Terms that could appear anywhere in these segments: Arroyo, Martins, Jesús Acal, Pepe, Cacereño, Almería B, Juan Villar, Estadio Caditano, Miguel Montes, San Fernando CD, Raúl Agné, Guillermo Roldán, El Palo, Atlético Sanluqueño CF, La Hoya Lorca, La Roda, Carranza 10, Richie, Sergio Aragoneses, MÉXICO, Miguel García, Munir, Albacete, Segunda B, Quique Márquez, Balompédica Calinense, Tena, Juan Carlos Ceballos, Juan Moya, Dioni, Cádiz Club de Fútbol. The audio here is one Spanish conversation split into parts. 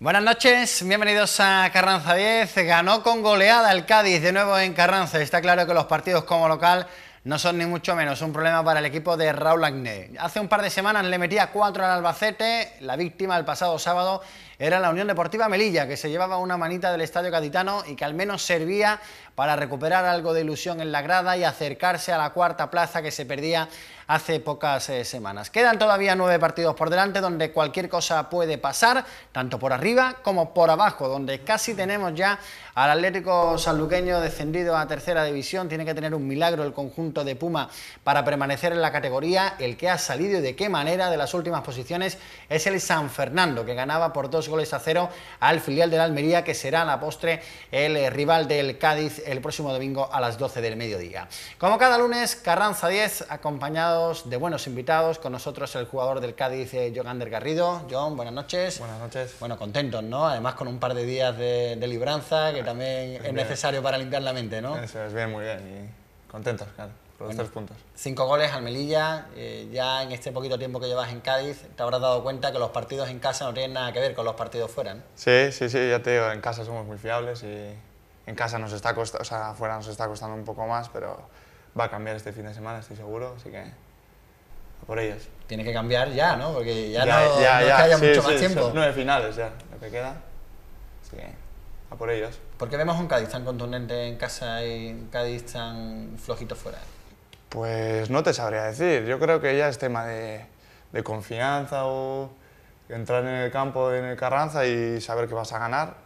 Buenas noches, bienvenidos a Carranza 10, ganó con goleada el Cádiz de nuevo en Carranza. Está claro que los partidos como local no son ni mucho menos un problema para el equipo de Raúl Agné. Hace un par de semanas le metía 4 al Albacete, la víctima el pasado sábado era la Unión Deportiva Melilla, que se llevaba una manita del Estadio Caditano y que al menos servía para recuperar algo de ilusión en la grada y acercarse a la cuarta plaza que se perdía hace pocas semanas. Quedan todavía 9 partidos por delante donde cualquier cosa puede pasar, tanto por arriba como por abajo, donde casi tenemos ya al Atlético Sanluqueño descendido a tercera división. Tiene que tener un milagro el conjunto de Puma para permanecer en la categoría. El que ha salido y de qué manera de las últimas posiciones es el San Fernando, que ganaba por 2-0 al filial de la Almería, que será a la postre el rival del Cádiz el próximo domingo a las 12 del mediodía. Como cada lunes, Carranza 10, acompañado de buenos invitados. Con nosotros el jugador del Cádiz, Jon Ander Garrido. Jon, buenas noches. Buenas noches. Bueno, contentos, ¿no? Además con un par de días de libranza, que también es necesario para limpiar la mente, ¿no? Eso es bien, muy bien. Y contentos, claro, por los 3 puntos. 5 goles al Melilla. Ya en este poquito tiempo que llevas en Cádiz, te habrás dado cuenta que los partidos en casa no tienen nada que ver con los partidos fuera, ¿no? Sí, sí, sí, ya te digo, en casa somos muy fiables y en casa nos está costando, o sea, fuera nos está costando un poco más, pero va a cambiar este fin de semana, estoy seguro, así que por ellos. Tiene que cambiar ya, ¿no? Porque ya no es que haya mucho más tiempo. Son 9 finales ya, lo que queda. Así que a por ellos. ¿Por qué vemos a un Cádiz tan contundente en casa y un Cádiz tan flojito fuera? Pues no te sabría decir. Yo creo que ya es tema de confianza o entrar en el campo, en el Carranza y saber que vas a ganar.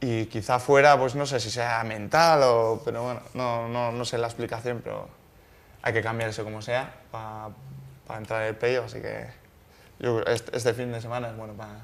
Y quizá fuera, pues no sé si sea mental o... Pero bueno, no sé la explicación, pero hay que cambiar eso como sea para entrar en el playoff, así que este fin de semana es bueno para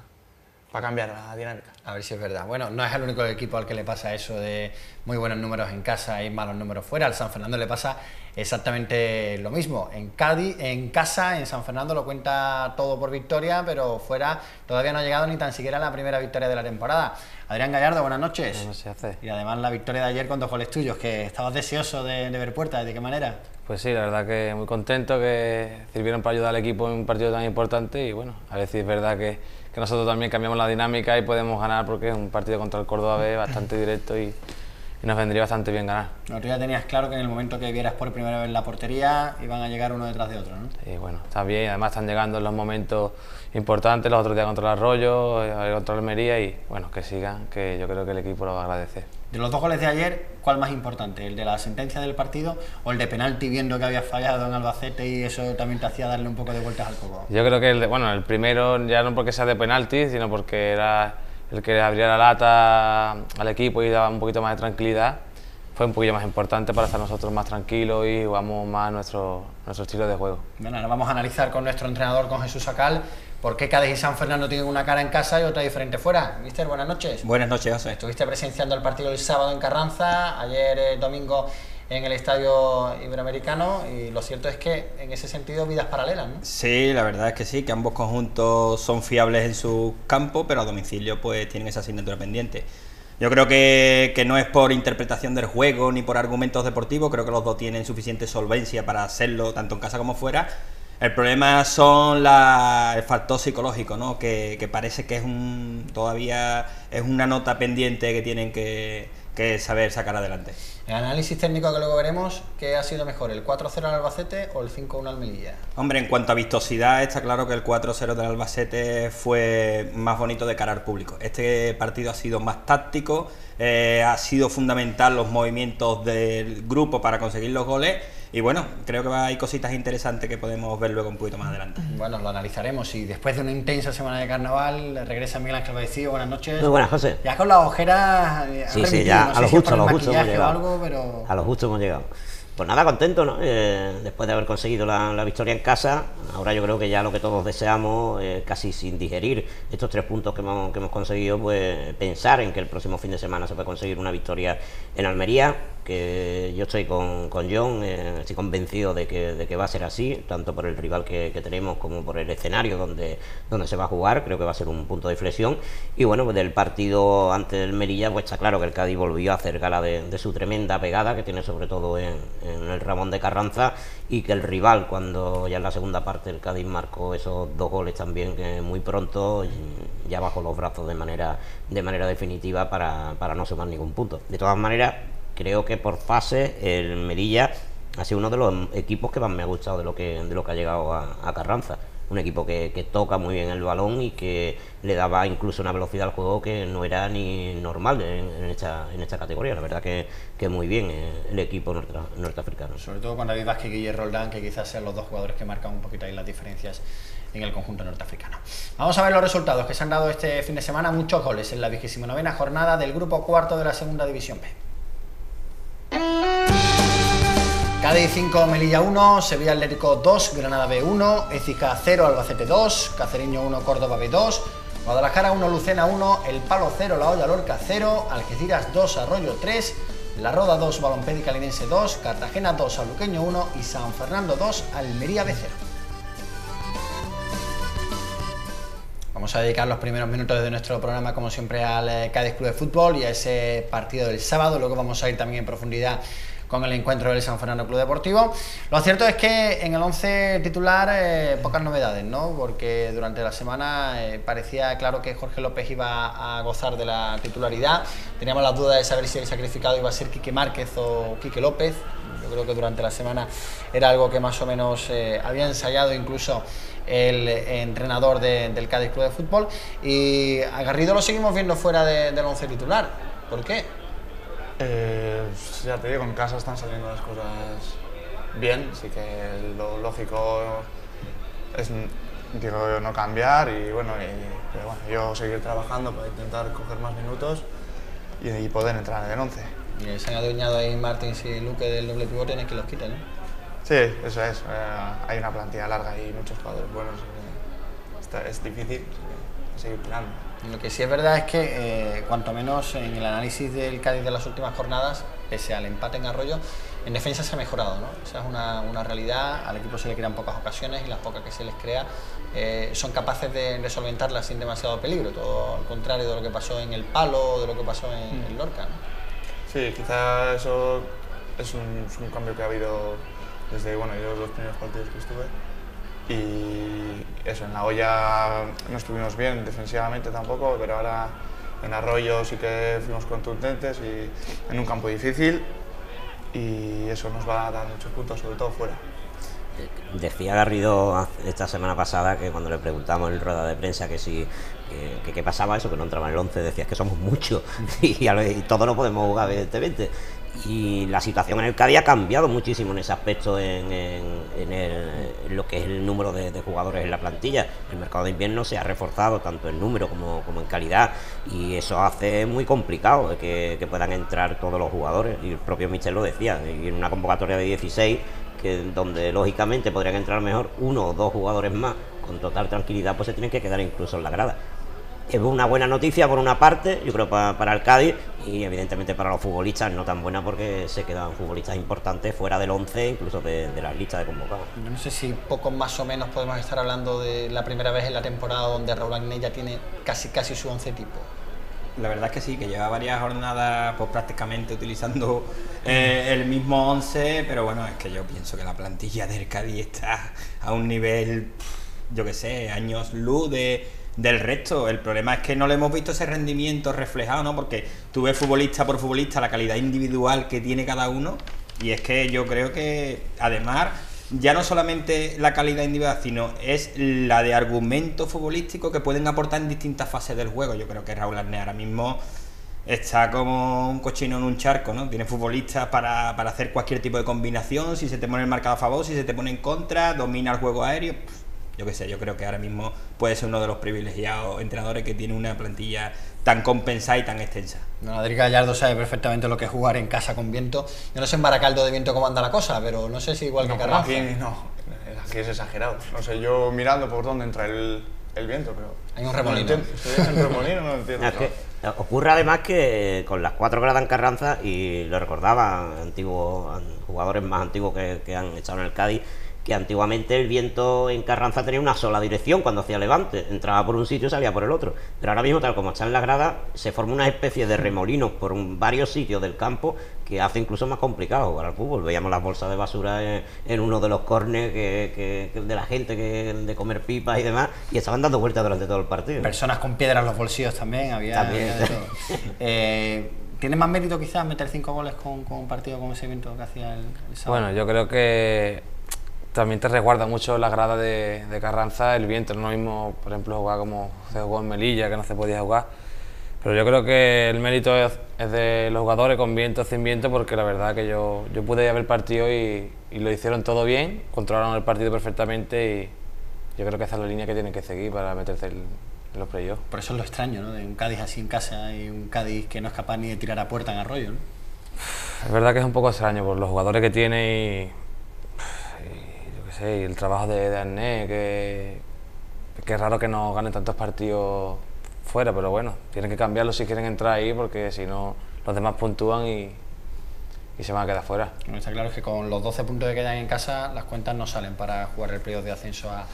cambiar la dinámica. A ver si es verdad. Bueno, no es el único equipo al que le pasa eso de muy buenos números en casa y malos números fuera. Al San Fernando le pasa exactamente lo mismo. En Cádiz, en casa, en San Fernando lo cuenta todo por victoria, pero fuera todavía no ha llegado ni tan siquiera a la primera victoria de la temporada. Adrián Gallardo, buenas noches. Bueno, se hace. Y además la victoria de ayer con 2 goles tuyos, que estabas deseoso de ver puertas. ¿De qué manera? Pues sí, la verdad que muy contento, que sirvieron para ayudar al equipo en un partido tan importante y bueno, a veces es verdad que nosotros también cambiamos la dinámica y podemos ganar, porque es un partido contra el Córdoba B bastante directo y nos vendría bastante bien ganar. Bueno, tú ya tenías claro que en el momento que vieras por primera vez la portería iban a llegar uno detrás de otro, ¿no? Sí, bueno, está bien, además están llegando en los momentos importantes, los otros días contra el Arroyo, contra el Almería y bueno, que sigan, que yo creo que el equipo lo va a agradecer. De los 2 goles de ayer, ¿cuál más importante? ¿El de la sentencia del partido o el de penalti viendo que habías fallado en Albacete y eso también te hacía darle un poco de vueltas al coco? Yo creo que el primero, ya no porque sea de penalti, sino porque era el que abría la lata al equipo y daba un poquito más de tranquilidad. Fue un poquillo más importante para estar nosotros más tranquilos y jugamos más nuestro estilo de juego. Bueno, ahora vamos a analizar con nuestro entrenador, con Jesús Acal, por qué Cádiz y San Fernando tienen una cara en casa y otra diferente fuera. Mister, buenas noches. Buenas noches, José. Estuviste presenciando el partido el sábado en Carranza, ayer domingo en el Estadio Iberoamericano, y lo cierto es que en ese sentido vidas paralelas, ¿no? Sí, la verdad es que sí, que ambos conjuntos son fiables en su campo, pero a domicilio pues tienen esa asignatura pendiente. Yo creo que no es por interpretación del juego ni por argumentos deportivos, creo que los dos tienen suficiente solvencia para hacerlo tanto en casa como fuera. El problema son el factor psicológico, ¿no? Que parece que todavía es una nota pendiente que tienen que saber sacar adelante. El análisis técnico que luego veremos, ¿qué ha sido mejor, el 4-0 al Albacete o el 5-1 al Melilla? Hombre, en cuanto a vistosidad, está claro que el 4-0 del Albacete fue más bonito de cara al público. Este partido ha sido más táctico, ha sido fundamental los movimientos del grupo para conseguir los goles. Y bueno, creo que hay cositas interesantes que podemos ver luego un poquito más adelante. Bueno, lo analizaremos y después de una intensa semana de carnaval regresa Miguel Ángel Badecillo. Buenas noches. Muy buenas, José. Ya con las ojeras... Sí, ya, a lo justo hemos llegado. Pues nada, contento, ¿no? Después de haber conseguido la victoria en casa, ahora yo creo que ya lo que todos deseamos, casi sin digerir estos 3 puntos que hemos conseguido, pues pensar en que el próximo fin de semana se puede conseguir una victoria en Almería, que yo estoy con Jon, estoy convencido de que va a ser así, tanto por el rival que tenemos como por el escenario donde se va a jugar. Creo que va a ser un punto de inflexión. Y bueno, pues del partido ante el Melilla, pues está claro que el Cádiz volvió a hacer gala de su tremenda pegada que tiene sobre todo en el Ramón de Carranza, y que el rival, cuando ya en la segunda parte el Cádiz marcó esos 2 goles también, que muy pronto ya bajó los brazos de manera definitiva para no sumar ningún punto. De todas maneras, creo que por fase el Melilla ha sido uno de los equipos que más me ha gustado de lo que ha llegado a Carranza. Un equipo que toca muy bien el balón y que le daba incluso una velocidad al juego que no era ni normal en esta categoría. La verdad que muy bien el equipo norteafricano. Sobre todo con David Vázquez y Guillermo Roldán, que quizás sean los 2 jugadores que marcan un poquito ahí las diferencias en el conjunto norteafricano. Vamos a ver los resultados que se han dado este fin de semana. Muchos goles en la 29ª jornada del grupo cuarto de la segunda división B. Cádiz 5, Melilla 1, Sevilla Atlético 2, Granada B 1, Écija 0, Albacete 2, Cacereño 1, Córdoba B 2, Guadalajara 1, Lucena 1, El Palo 0, La Hoya Lorca 0, Algeciras 2, Arroyo 3, La Roda 2, Balompédica Calinense 2, Cartagena 2, Sanluqueño 1 y San Fernando 2, Almería B 0. Vamos a dedicar los primeros minutos de nuestro programa, como siempre, al Cádiz Club de Fútbol y a ese partido del sábado. Luego vamos a ir también en profundidad con el encuentro del San Fernando Club Deportivo. Lo cierto es que en el 11 titular pocas novedades, ¿no? Porque durante la semana parecía claro que Jorge López iba a gozar de la titularidad. Teníamos las dudas de saber si el sacrificado iba a ser Quique Márquez o Kike López. Yo creo que durante la semana era algo que más o menos había ensayado incluso el entrenador del Cádiz Club de Fútbol. Y a Garrido lo seguimos viendo fuera del 11 titular. ¿Por qué? Ya te digo, en casa están saliendo las cosas bien, así que lo lógico es, digo, no cambiar y bueno, pero bueno, yo seguir trabajando para intentar coger más minutos y poder entrar en el 11. Se han adueñado ahí Martins y Luque del doble pivote, tienes que los quitar, ¿no? Sí, eso es. Hay una plantilla larga y muchos jugadores buenos. Es difícil seguir tirando. Lo que sí es verdad es que, cuanto menos en el análisis del Cádiz de las últimas jornadas, pese al empate en Arroyo, en defensa se ha mejorado, ¿no? Esa es una realidad. Al equipo se le crean pocas ocasiones y las pocas que se les crea son capaces de solventarlas sin demasiado peligro, todo al contrario de lo que pasó en El Palo o de lo que pasó en el Lorca, ¿no? Sí, quizá eso es un cambio que ha habido desde, bueno, yo los primeros partidos que estuve. Y eso, en La Hoya no estuvimos bien defensivamente tampoco, pero ahora en Arroyo sí que fuimos contundentes y en un campo difícil, y eso nos va a dar muchos puntos, sobre todo fuera. Decía Garrido esta semana pasada que cuando le preguntamos en rueda de prensa que si qué pasaba eso, que no entraba en el 11, decías que somos muchos y todos no podemos jugar, evidentemente. Y la situación en el Cádiz ha cambiado muchísimo en ese aspecto, en lo que es el número de jugadores en la plantilla. El mercado de invierno se ha reforzado tanto en número como en calidad, y eso hace muy complicado que puedan entrar todos los jugadores. Y el propio Michel lo decía, y en una convocatoria de 16, donde lógicamente podrían entrar mejor 1 o 2 jugadores más con total tranquilidad, pues se tienen que quedar incluso en la grada. Es una buena noticia por una parte, yo creo, para el Cádiz, y evidentemente para los futbolistas no tan buena, porque se quedan futbolistas importantes fuera del 11, incluso de la lista de convocados. Yo no sé si poco más o menos podemos estar hablando de la primera vez en la temporada donde Raúl Agné ya tiene casi su 11 tipo. La verdad es que sí, que lleva varias jornadas pues prácticamente utilizando el mismo 11, pero bueno, es que yo pienso que la plantilla del Cádiz está a un nivel, yo qué sé, años luz del resto. El problema es que no le hemos visto ese rendimiento reflejado, ¿no? Porque tú ves futbolista por futbolista la calidad individual que tiene cada uno, y es que yo creo que además ya no solamente la calidad individual, sino es la de argumento futbolístico que pueden aportar en distintas fases del juego. Yo creo que Raúl Agné ahora mismo está como un cochino en un charco, ¿no? Tiene futbolistas para hacer cualquier tipo de combinación, si se te pone el marcador a favor, si se te pone en contra, domina el juego aéreo. yo qué sé, yo creo que ahora mismo puede ser uno de los privilegiados entrenadores que tiene una plantilla tan compensada y tan extensa. No, Adrián Gallardo sabe perfectamente lo que es jugar en casa con viento. Yo no sé en Baracaldo de viento cómo anda la cosa, pero no sé si igual que Carranza. Aquí, aquí es exagerado. No sé, yo mirando por dónde entra el viento, pero... Hay un remolino. ¿Estoy en remolino? No entiendo. Es que ocurre además que con las 4 gradas en Carranza, y lo recordaba antiguos jugadores más antiguos que han estado en el Cádiz, que antiguamente el viento en Carranza tenía una sola dirección cuando hacía levante, entraba por un sitio y salía por el otro, pero ahora mismo, tal como está en las gradas, se forma una especie de remolinos por varios sitios del campo que hace incluso más complicado jugar al fútbol. Veíamos las bolsas de basura en uno de los corners de la gente de comer pipas y demás, y estaban dando vueltas durante todo el partido. Personas con piedras en los bolsillos también había. También. Había de todo. ¿Tiene más mérito quizás meter 5 goles con un partido con ese viento que hacía el sábado? Bueno, yo creo que también te resguarda mucho la grada de Carranza el viento. No es lo mismo, por ejemplo, jugar como se jugó en Melilla, que no se podía jugar. Pero yo creo que el mérito es de los jugadores, con viento, sin viento, porque la verdad que yo pude ir a ver el partido y lo hicieron todo bien, controlaron el partido perfectamente, y yo creo que esa es la línea que tienen que seguir para meterse en los playoffs. Por eso es lo extraño, ¿no?, de un Cádiz así en casa y un Cádiz que no es capaz ni de tirar a puerta en Arroyo, ¿no? Es verdad que es un poco extraño por los jugadores que tiene y el trabajo de Agné, que es raro que no ganen tantos partidos fuera, pero bueno, tienen que cambiarlo si quieren entrar ahí, porque si no los demás puntúan y se van a quedar fuera. Lo que está claro es que con los 12 puntos que quedan en casa, las cuentas no salen para jugar el playoff de ascenso a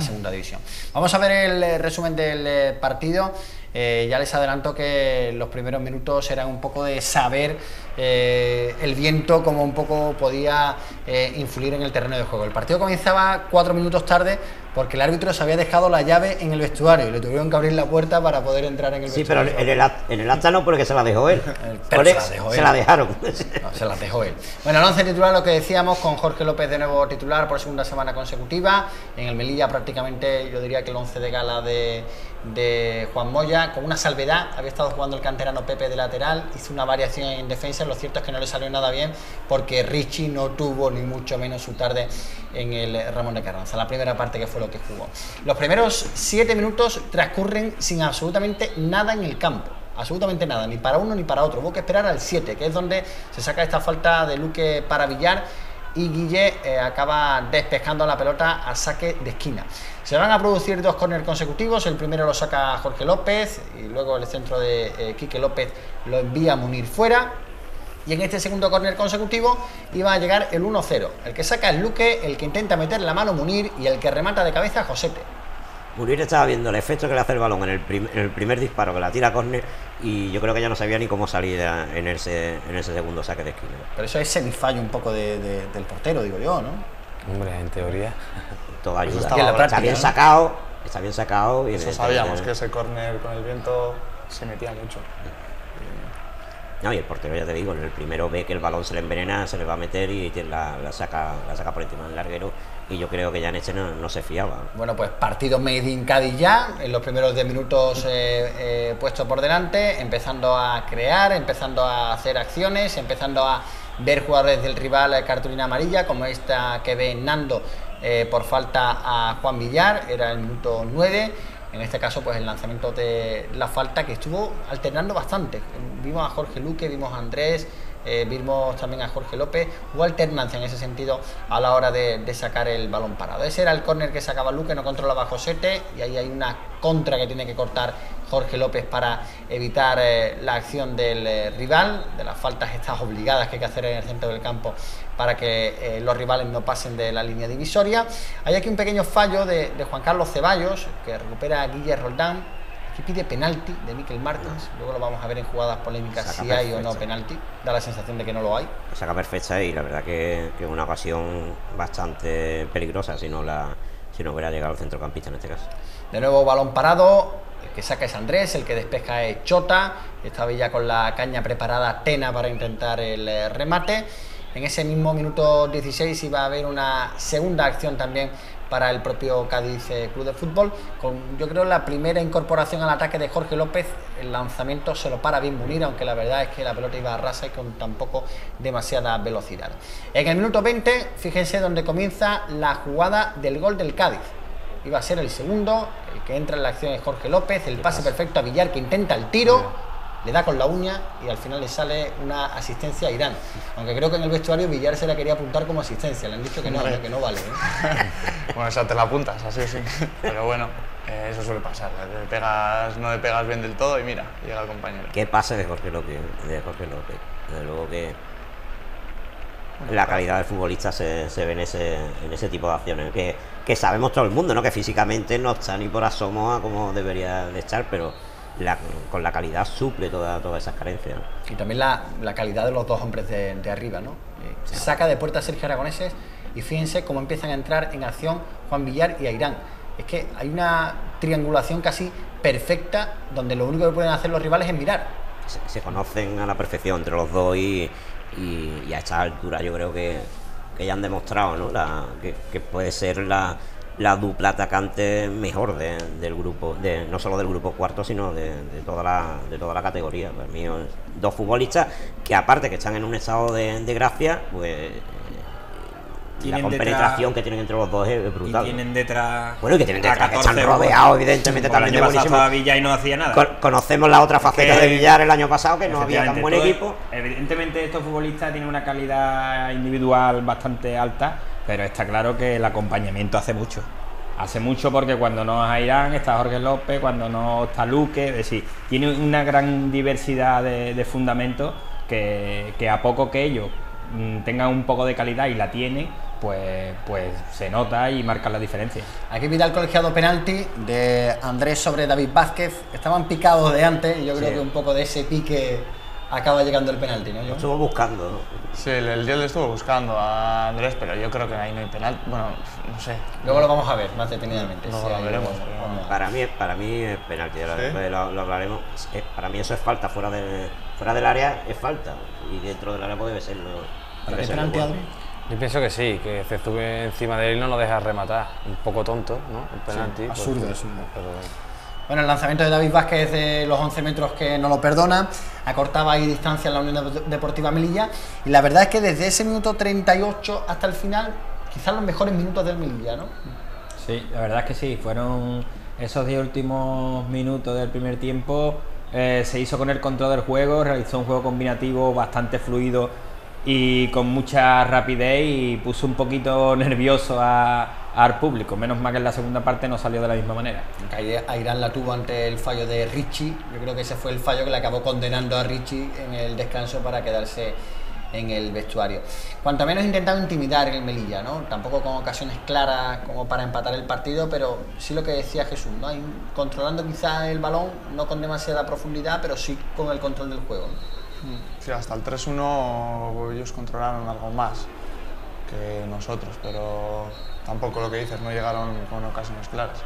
segunda división. Vamos a ver el resumen del partido. Ya les adelanto que los primeros minutos eran un poco de saber el viento como un poco podía influir en el terreno de juego. El partido comenzaba 4 minutos tarde porque el árbitro se había dejado la llave en el vestuario y le tuvieron que abrir la puerta para poder entrar en el vestuario. Sí, pero en el acta no, porque se la dejó él. Pero se la dejaron. No, se la dejó él. Bueno, el 11 titular, lo que decíamos, con Jorge López de nuevo titular por segunda semana consecutiva. En el Melilla prácticamente yo diría que el 11 de gala de Juan Moya, con una salvedad: había estado jugando el canterano Pepe de lateral, hizo una variación en defensa, lo cierto es que no le salió nada bien porque Richie no tuvo ni mucho menos su tarde en el Ramón de Carranza, la primera parte que fue lo que jugó. Los primeros 7 minutos transcurren sin absolutamente nada en el campo, absolutamente nada, ni para uno ni para otro. Hubo que esperar al 7, que es donde se saca esta falta de Luque para Villar, y Guille acaba despejando la pelota a saque de esquina. Se van a producir 2 córner consecutivos. El primero lo saca Jorge López y luego el centro de Kike López lo envía a Munir fuera. Y en este segundo córner consecutivo iba a llegar el 1-0. El que saca es Luque, el que intenta meter la mano Munir y el que remata de cabeza a Josete. Munir estaba viendo el efecto que le hace el balón en el primer disparo, que la tira a córner, y yo creo que ya no sabía ni cómo salir en ese segundo saque de esquina. Pero eso es semifallo un poco del portero, digo yo, ¿no? Hombre, en teoría. Todo ayuda. Pues está bien sacado, está bien sacado. Y eso sabíamos que ese córner con el viento se metía mucho. No, y el portero, ya te digo, en el primero ve que el balón se le envenena, se le va a meter y la saca por encima del larguero, y yo creo que ya en este no se fiaba. Bueno, pues partido made in Cádiz ya, en los primeros 10 minutos puesto por delante, empezando a crear, empezando a hacer acciones, empezando a ver jugadores del rival cartulina amarilla, como esta que ve Nando por falta a Juan Villar, era el minuto 9. En este caso, pues el lanzamiento de la falta, que estuvo alternando bastante. Vimos a Jorge Luque, vimos a Andrés, vimos también a Jorge López. Hubo alternancia en ese sentido a la hora de sacar el balón parado. Ese era el córner que sacaba Luque, no controlaba Josete, y ahí hay una contra que tiene que cortar Jorge López para evitar la acción del rival, de las faltas estas obligadas que hay que hacer en el centro del campo para que los rivales no pasen de la línea divisoria. Hay aquí un pequeño fallo de Juan Carlos Ceballos, que recupera a Guillermo Roldán. Aquí pide penalti de Miquel Martins, luego lo vamos a ver en jugadas polémicas si hay o no penalti. Da la sensación de que no lo hay. Saca perfecta, y la verdad que es una ocasión bastante peligrosa si no hubiera llegado al centrocampista en este caso. De nuevo balón parado, el que saca es Andrés, el que despeja es Chota. Estaba ya con la caña preparada Tena para intentar el remate. En ese mismo minuto 16 iba a haber una segunda acción también para el propio Cádiz Club de Fútbol, con, yo creo, la primera incorporación al ataque de Jorge López. El lanzamiento se lo para bien Munir, aunque la verdad es que la pelota iba a rasa y con tampoco demasiada velocidad. En el minuto 20, fíjense donde comienza la jugada del gol del Cádiz. iba a ser el segundo, el que entra en la acción es Jorge López, el pase perfecto a Villar que intenta el tiro, le da con la uña y al final le sale una asistencia a Ayrán. Aunque creo que en el vestuario Villar se la quería apuntar como asistencia, le han dicho que no, que no vale, ¿eh? Bueno, esa te la apuntas, así sí, pero bueno, eso suele pasar, te pegas, no le pegas bien del todo y mira, llega el compañero. ¿Qué pasa de Jorge López? Desde luego que... la calidad del futbolista se ve en ese tipo de acciones que sabemos todo el mundo, ¿no? Que físicamente no está ni por asomo a como debería de estar, pero con la calidad suple todas esas carencias, ¿no? Y también la calidad de los dos hombres de arriba, ¿no? Se saca de puerta a Sergio Aragoneses y fíjense cómo empiezan a entrar en acción Juan Villar y Ayrán. Es que hay una triangulación casi perfecta donde lo único que pueden hacer los rivales es mirar. Se conocen a la perfección entre los dos y a esta altura yo creo que ya han demostrado, ¿no? que puede ser la dupla atacante mejor del grupo, no solo del grupo cuarto, sino de toda la categoría. Para mí, dos futbolistas que aparte que están en un estado de gracia, pues la compenetración que tienen entre los dos es brutal. Y tienen detrás... bueno, y que tienen detrás, que están rodeados, evidentemente, talmente buenísimo. Villar y no hacía nada. Conocemos la otra faceta de Villar el año pasado, que no había tan buen equipo. Evidentemente, estos futbolistas tienen una calidad individual bastante alta, pero está claro que el acompañamiento hace mucho. Hace mucho porque cuando no es Ayrán está Jorge López, cuando no está Luque, es decir, tiene una gran diversidad de fundamentos que a poco que ellos tengan un poco de calidad y la tienen, pues se nota y marca la diferencia. Aquí pita el colegiado penalti de Andrés sobre David Vázquez. Estaban picados de antes y yo creo que un poco de ese pique acaba llegando el penalti, ¿no? Lo estuvo buscando, ¿no? Sí, yo le estuvo buscando a Andrés, pero yo creo que ahí no hay penalti. Bueno, no sé. Luego lo vamos a ver más detenidamente. Luego lo veremos. Para mí es penalti, lo hablaremos. Para mí eso es falta, fuera del área es falta y dentro del área puede serlo. ¿Para qué penalti, Adri? Yo pienso que sí, que se sube encima de él y no lo deja rematar. Un poco tonto, ¿no? El penalti. Sí, absurdo, absurdo. Pero... bueno, el lanzamiento de David Vázquez de los 11 metros que no lo perdona. Acortaba ahí distancia en la Unión Deportiva Melilla. Y la verdad es que desde ese minuto 38 hasta el final, quizás los mejores minutos del Melilla, ¿no? Sí, la verdad es que sí. Fueron esos 10 últimos minutos del primer tiempo. Se hizo con el control del juego, realizó un juego combinativo bastante fluido y con mucha rapidez y puso un poquito nervioso al público. Menos mal que en la segunda parte no salió de la misma manera. Ayrán la tuvo ante el fallo de Richie. Yo creo que ese fue el fallo que le acabó condenando a Richie en el descanso para quedarse en el vestuario. Cuanto menos intentado intimidar en el Melilla, ¿no? Tampoco con ocasiones claras como para empatar el partido, pero sí lo que decía Jesús, ¿no? Controlando quizás el balón, no con demasiada profundidad, pero sí con el control del juego, ¿no? Sí, hasta el 3-1 ellos controlaron algo más que nosotros, pero tampoco lo que dices, no llegaron con ocasiones claras.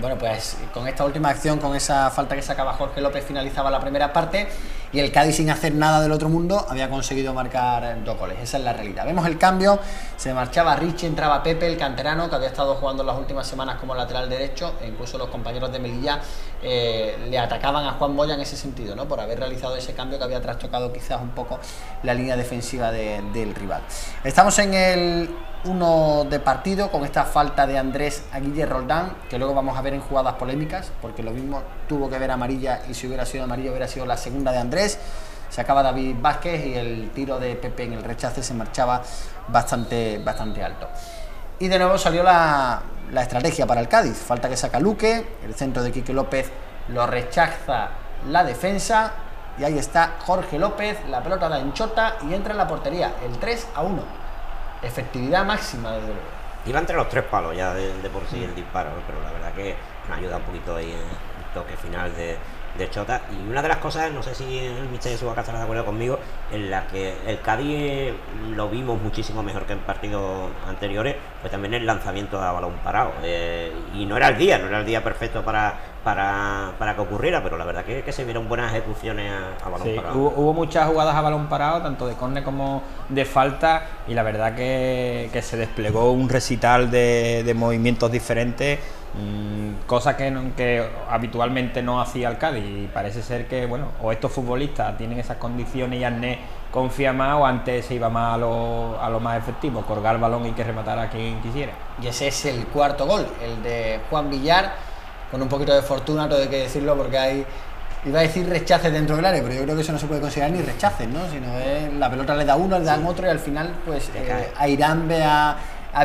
Bueno, pues con esta última acción, con esa falta que sacaba Jorge López, finalizaba la primera parte y el Cádiz, sin hacer nada del otro mundo, había conseguido marcar dos goles. Esa es la realidad. Vemos el cambio, se marchaba Richie, entraba Pepe, el canterano, que había estado jugando las últimas semanas como lateral derecho, e incluso los compañeros de Melilla le atacaban a Juan Moya en ese sentido, ¿no? Por haber realizado ese cambio que había trastocado quizás un poco la línea defensiva del rival. Estamos en el 1 de partido con esta falta de Andrés a Guillermo Roldán, que luego vamos a ver en jugadas polémicas, porque lo mismo tuvo que ver amarilla y si hubiera sido amarilla hubiera sido la segunda de Andrés. Sacaba David Vázquez y el tiro de Pepe en el rechace se marchaba bastante alto. Y de nuevo salió la estrategia para el Cádiz. Falta que saca Luque, el centro de Kike López lo rechaza la defensa y ahí está Jorge López, la pelota da en Chota y entra en la portería, el 3-1. Efectividad máxima, desde luego. Iba entre los tres palos ya de por sí el disparo, ¿no? Pero la verdad que me ayuda un poquito ahí el toque final de Chota. Y una de las cosas, no sé si el Mister Subaca estará de acuerdo conmigo, en la que el Cádiz lo vimos muchísimo mejor que en partidos anteriores, pues también el lanzamiento de balón parado. Y no era el día perfecto para que ocurriera, pero la verdad que se vieron buenas ejecuciones a balón parado. Hubo muchas jugadas a balón parado, tanto de córner como de falta, y la verdad que se desplegó un recital de movimientos diferentes, cosa que habitualmente no hacía el Cádiz, y parece ser que, bueno, o estos futbolistas tienen esas condiciones y Agné confía más, o antes se iba más a lo más efectivo, colgar el balón y que rematara a quien quisiera. Y ese es el cuarto gol, el de Juan Villar, con un poquito de fortuna, todo hay que decirlo, porque hay, iba a decir rechaces dentro del área, pero yo creo que eso no se puede considerar ni rechaces, ¿no? Sino es, la pelota le da uno, le dan otro y al final pues Ayrán ve a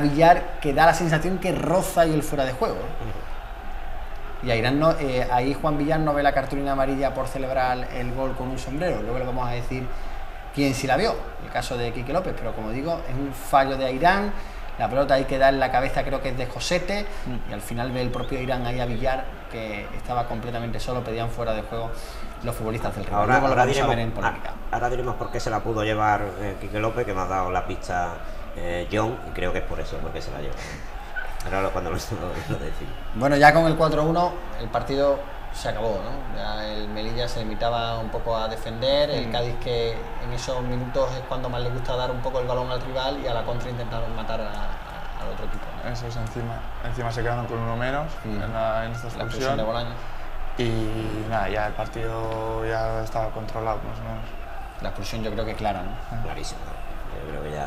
Villar, que da la sensación que roza y el fuera de juego. Y Ayrán no, ahí Juan Villar no ve la cartulina amarilla por celebrar el gol con un sombrero, luego le vamos a decir quién sí la vio, el caso de Kike López, pero como digo, es un fallo de Ayrán, la pelota ahí queda en la cabeza, creo que es de Josete, y al final ve el propio Ayrán ahí a Villar, que estaba completamente solo, pedían fuera de juego los futbolistas del rival. Ahora diremos por qué se la pudo llevar Kike López, que me ha dado la pista Jon, y creo que es por eso, porque se la lleva. Ahora cuando lo decimos. Bueno, ya con el 4-1 el partido se acabó, ¿no? Ya el Melilla se limitaba un poco a defender, el Cádiz, que en esos minutos es cuando más le gusta dar un poco el balón al rival, y a la contra intentaron matar al otro equipo, ¿no? Eso es, encima se quedaron con uno menos en esta expulsión de Bolaños. Y nada, ya el partido ya estaba controlado más o menos. La expulsión yo creo que clara, ¿no? Clarísimo, yo creo que ya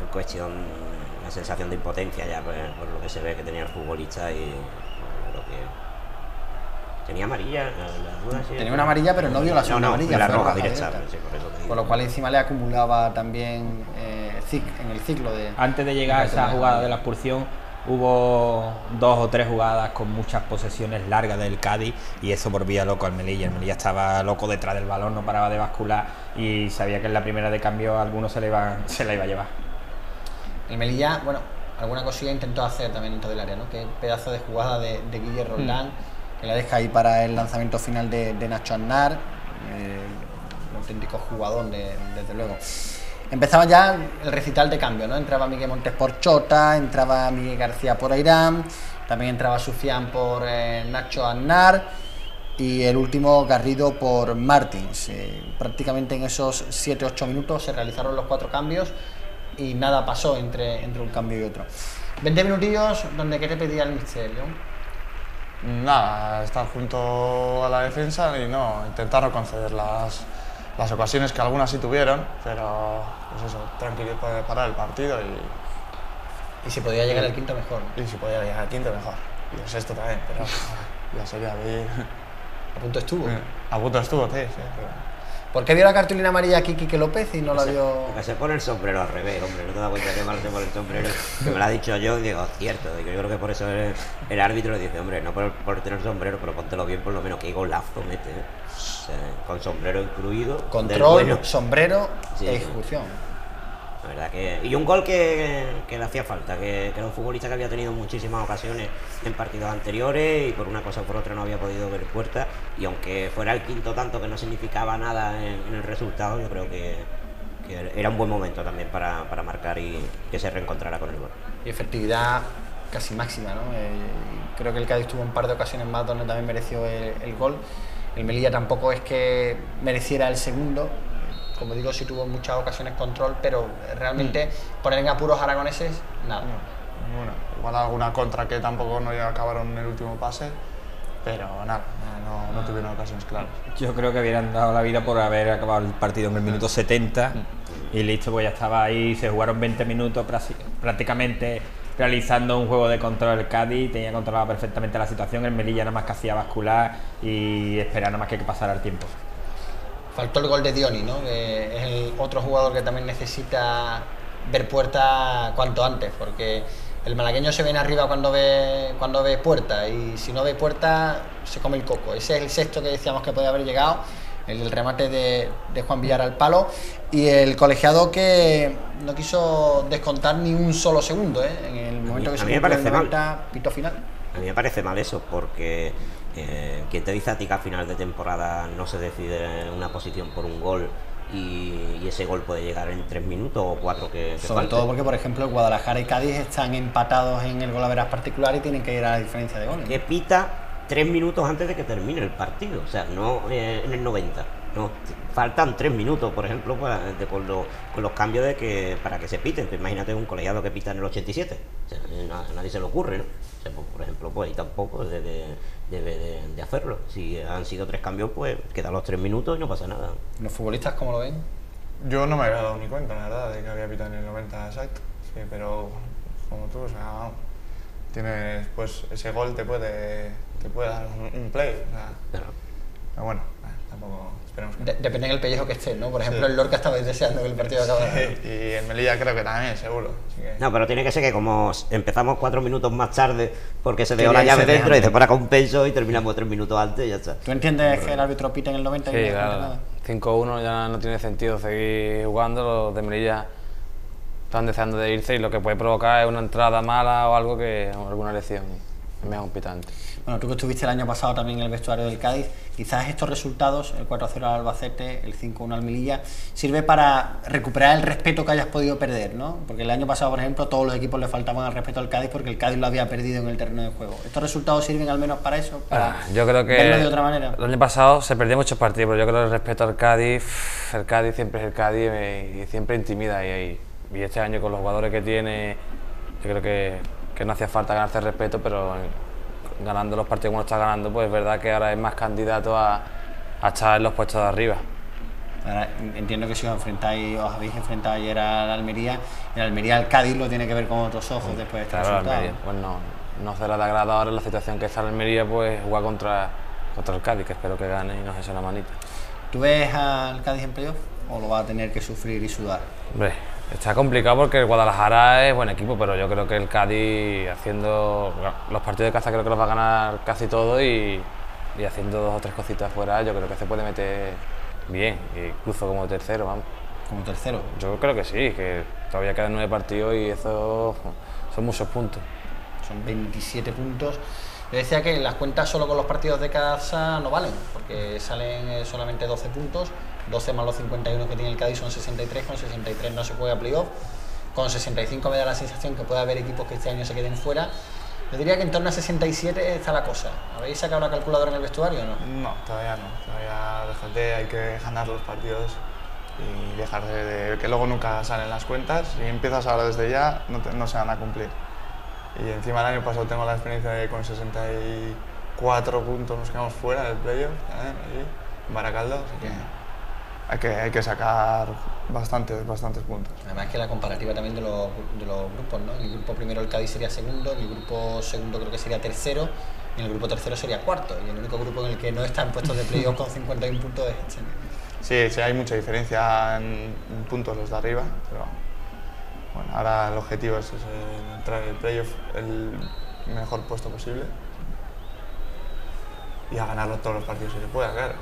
en cuestión, una sensación de impotencia ya por lo que se ve que tenía el futbolista, y bueno, creo que tenía amarilla, tenía una amarilla, pero no dio la segunda amarilla, la roja directa. Con lo cual encima le acumulaba también en el ciclo de... Antes de llegar a esa jugada de la expulsión, hubo dos o tres jugadas con muchas posesiones largas del Cádiz, y eso volvía loco al Melilla. El Melilla estaba loco detrás del balón, no paraba de bascular, y sabía que en la primera de cambio alguno se la iba a llevar. El Melilla, bueno, alguna cosilla intentó hacer también en todo el área, ¿no? Qué pedazo de jugada de Guillermo Roldán, que la deja ahí para el lanzamiento final de Nacho Aznar, un auténtico jugador desde luego. Empezaba ya el recital de cambio, ¿no? Entraba Miguel Montes por Chota, entraba Miguel García por Ayrán, también entraba Sufián por Nacho Aznar, y el último Garrido por Martins. Prácticamente en esos 7-8 minutos se realizaron los cuatro cambios y nada pasó entre un cambio y otro. 20 minutillos donde querés pedir al misterio. Nada, estar junto a la defensa y no intentar no conceder las ocasiones, que algunas sí tuvieron, pero pues eso, tranquilo, parar el partido y si podía llegar al quinto mejor. Y si podía llegar al quinto mejor, y el sexto también, pero ya sería bien. A punto estuvo. A punto estuvo, sí, pero... ¿Por qué vio la cartulina amarilla aquí Kike López y no la vio...? Porque se pone el sombrero al revés, hombre, no te das cuenta que mal se pone el sombrero, que me lo ha dicho yo, y digo, cierto, yo creo que por eso el árbitro le dice, hombre, no por tener el sombrero, pero póntelo bien por lo menos, que golazo mete, con sombrero incluido. Control, sombrero e ejecución. La verdad que... Y un gol que le hacía falta, que era un futbolista que había tenido muchísimas ocasiones en partidos anteriores y por una cosa o por otra no había podido ver puerta, y aunque fuera el quinto tanto, que no significaba nada en el resultado, yo creo que era un buen momento también para marcar y que se reencontrara con el gol. Y efectividad casi máxima, ¿no? Creo que el Cádiz tuvo un par de ocasiones más donde también mereció el gol. El Melilla tampoco es que mereciera el segundo. Como digo, sí tuvo en muchas ocasiones control, pero realmente poner en apuros aragoneses, nada. No, ninguna. Igual alguna contra que tampoco no acabaron en el último pase, pero nada, no tuvieron ocasiones claras. Yo creo que hubieran dado la vida por haber acabado el partido en el minuto 70 y listo, pues ya estaba ahí, se jugaron 20 minutos prácticamente realizando un juego de control el Cádiz, tenía controlada perfectamente la situación, el Melilla nada más que hacía bascular y esperar nada más que pasara el tiempo. Faltó el gol de Dioni, ¿no? Que es el otro jugador que también necesita ver puerta cuanto antes, porque el malagueño se viene arriba cuando ve puerta, y si no ve puerta se come el coco. Ese es el sexto que decíamos que podía haber llegado, el remate de Juan Villar al palo, y el colegiado que no quiso descontar ni un solo segundo, ¿eh? En el momento que se cumplió el 90, pito final. A mí me parece mal eso, porque... quien te dice a ti que a final de temporada no se decide una posición por un gol y ese gol puede llegar en 3 minutos o 4 que sobre falte. Todo porque, por ejemplo, Guadalajara y Cádiz están empatados en el gol a veras particular y tienen que ir a la diferencia de goles. Que pita 3 minutos antes de que termine el partido, o sea, no en el 90. No, faltan 3 minutos, por ejemplo, con los cambios de que para que se piten. Entonces, imagínate un colegiado que pita en el 87, o sea, a nadie se le ocurre, ¿no? O sea, pues, por ejemplo, pues ahí tampoco debe de hacerlo. Si han sido 3 cambios, pues quedan los 3 minutos y no pasa nada. ¿Los futbolistas cómo lo ven? Yo no me había dado ni cuenta, la verdad, de que había pitado en el 90 exacto. Sí, pero como tú, o sea, tienes, pues ese gol te puede dar un play. O sea, pero bueno, tampoco esperemos que... Depende del pellejo que esté, ¿no? Por ejemplo, sí. El Lorca estabais deseando que el partido acabara. Sí, y el Melilla creo que también, seguro. Así que... No, pero tiene que ser que como empezamos 4 minutos más tarde porque se dio la llave dentro y se para compenso y terminamos 3 minutos antes y ya está. ¿Tú entiendes que el árbitro pita en el 90 y sí, nada? 5-1 ya no tiene sentido seguir jugando, los de Melilla están deseando de irse y lo que puede provocar es una entrada mala o algo que alguna lesión, es mejor un pitante. Bueno, tú que estuviste el año pasado también en el vestuario del Cádiz, quizás estos resultados, el 4-0 al Albacete, el 5-1 al Melilla, sirve para recuperar el respeto que hayas podido perder, ¿no? Porque el año pasado, por ejemplo, todos los equipos le faltaban al respeto al Cádiz porque el Cádiz lo había perdido en el terreno de juego. ¿Estos resultados sirven al menos para eso? ¿Para yo creo que verlo de otra manera? El año pasado se perdían muchos partidos, pero yo creo que el respeto al Cádiz, el Cádiz siempre es el Cádiz y siempre intimida. Y este año con los jugadores que tiene, yo creo que no hacía falta ganarse el respeto, pero ganando los partidos como está ganando, pues es verdad que ahora es más candidato a estar en los puestos de arriba. Ahora, entiendo que si os habéis enfrentado ayer al Almería, el Almería al Cádiz lo tiene que ver con otros ojos después de este resultado. Almería, pues no será de agrado ahora la situación que está el Almería, pues jugar contra el Cádiz, que espero que gane y nos eche la manita. ¿Tú ves al Cádiz en playoff o lo va a tener que sufrir y sudar? Hombre, está complicado porque el Guadalajara es buen equipo, pero yo creo que el Cádiz haciendo... Los partidos de casa creo que los va a ganar casi todos y haciendo 2 o 3 cositas fuera, yo creo que se puede meter bien, incluso como tercero, vamos. ¿Como tercero? Yo creo que sí, que todavía quedan 9 partidos y eso son muchos puntos. Son 27 puntos. Yo decía que las cuentas solo con los partidos de casa no valen, porque salen solamente 12 puntos. 12 más los 51 que tiene el Cádiz son 63, con 63 no se juega playoff, con 65 me da la sensación que puede haber equipos que este año se queden fuera. Yo diría que en torno a 67 está la cosa. ¿Habéis sacado la calculadora en el vestuario o no? No, todavía no, hay que ganar los partidos y dejar de que luego nunca salen las cuentas, y empiezas ahora desde ya, no se van a cumplir. Y encima el año pasado tengo la experiencia de que con 64 puntos nos quedamos fuera del playoff, en Baracaldo, así que... Hay que sacar bastantes puntos. Además que la comparativa también de los grupos, ¿no? En el grupo primero el Cádiz sería segundo, en el grupo segundo creo que sería tercero, y en el grupo tercero sería cuarto, y el único grupo en el que no están puestos de playoff con 51 puntos es este. Sí, hay mucha diferencia en puntos los de arriba, pero bueno, ahora el objetivo es entrar en el playoff el mejor puesto posible. Y a ganarlo todos los partidos si se pueda, claro.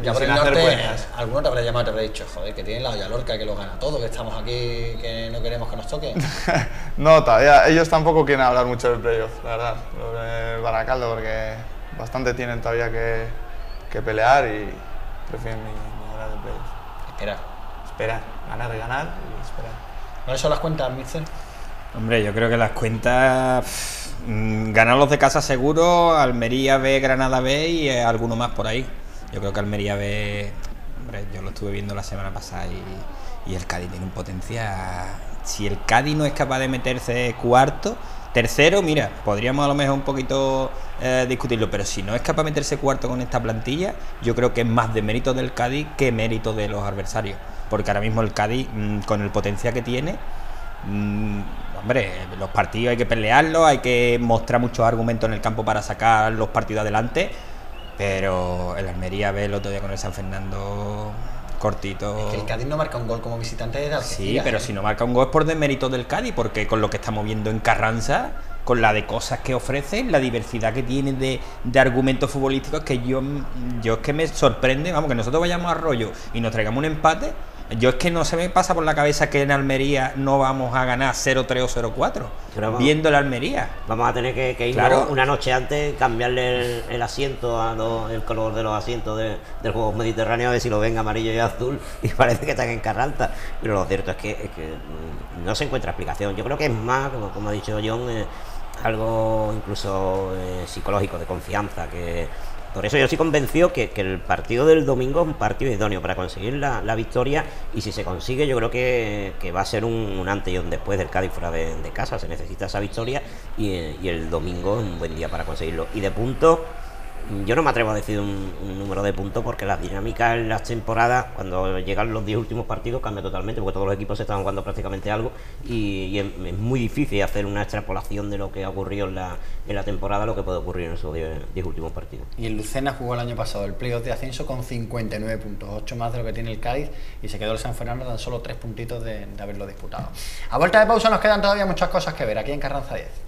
Ya por el norte, alguno te habrá llamado y te habrá dicho, joder, que tienen la Hoya Lorca, que lo gana todo, que estamos aquí, que no queremos que nos toque. No, todavía, ellos tampoco quieren hablar mucho del playoff, la verdad, el Baracaldo, porque bastante tienen todavía que pelear y prefieren ni hablar del playoff. Esperar, ganar y esperar. ¿Cuáles son las cuentas, mister? Hombre, yo creo que las cuentas... ganar los de casa seguro, Almería B, Granada B y alguno más por ahí. Yo creo que Almería B, hombre, yo lo estuve viendo la semana pasada y el Cádiz tiene un potencial. Si el Cádiz no es capaz de meterse cuarto, tercero, mira, podríamos a lo mejor un poquito discutirlo, pero si no es capaz de meterse cuarto con esta plantilla, yo creo que es más de mérito del Cádiz que mérito de los adversarios, porque ahora mismo el Cádiz con el potencial que tiene... hombre, los partidos hay que pelearlos, hay que mostrar muchos argumentos en el campo para sacar los partidos adelante, pero el Almería B el otro día con el San Fernando cortito... Es que el Cádiz no marca un gol como visitante de Algeciras. Sí, pero si no marca un gol es por desmérito del Cádiz, porque con lo que estamos viendo en Carranza, con la de cosas que ofrece, la diversidad que tiene de argumentos futbolísticos, que yo es que me sorprende, vamos, que nosotros vayamos a Arroyo y nos traigamos un empate... Yo es que no se me pasa por la cabeza que en Almería no vamos a ganar 0-3 o 0-4, viendo la Almería. Vamos a tener que ir una noche antes, cambiarle el asiento, el color de los asientos del juego mediterráneo, a ver si lo ven amarillo y azul, y parece que están en Carranza. Pero lo cierto es que no se encuentra explicación. Yo creo que es más, como ha dicho Jon, algo incluso psicológico, de confianza, que... Por eso yo estoy convencido que el partido del domingo es un partido idóneo para conseguir la victoria, y si se consigue yo creo que va a ser un antes y un después del Cádiz fuera de casa. Se necesita esa victoria y el domingo es un buen día para conseguirlo. Y de puntos, yo no me atrevo a decir un número de puntos, porque las dinámicas en las temporadas, cuando llegan los 10 últimos partidos, cambia totalmente, porque todos los equipos se están jugando prácticamente algo, y es muy difícil hacer una extrapolación de lo que ha ocurrido en la temporada, lo que puede ocurrir en esos 10 últimos partidos. Y el Lucena jugó el año pasado el playoff de ascenso con 59 puntos, 8 más de lo que tiene el Cádiz, y se quedó el San Fernando tan solo 3 puntitos de haberlo disputado. A vuelta de pausa nos quedan todavía muchas cosas que ver aquí en Carranza 10.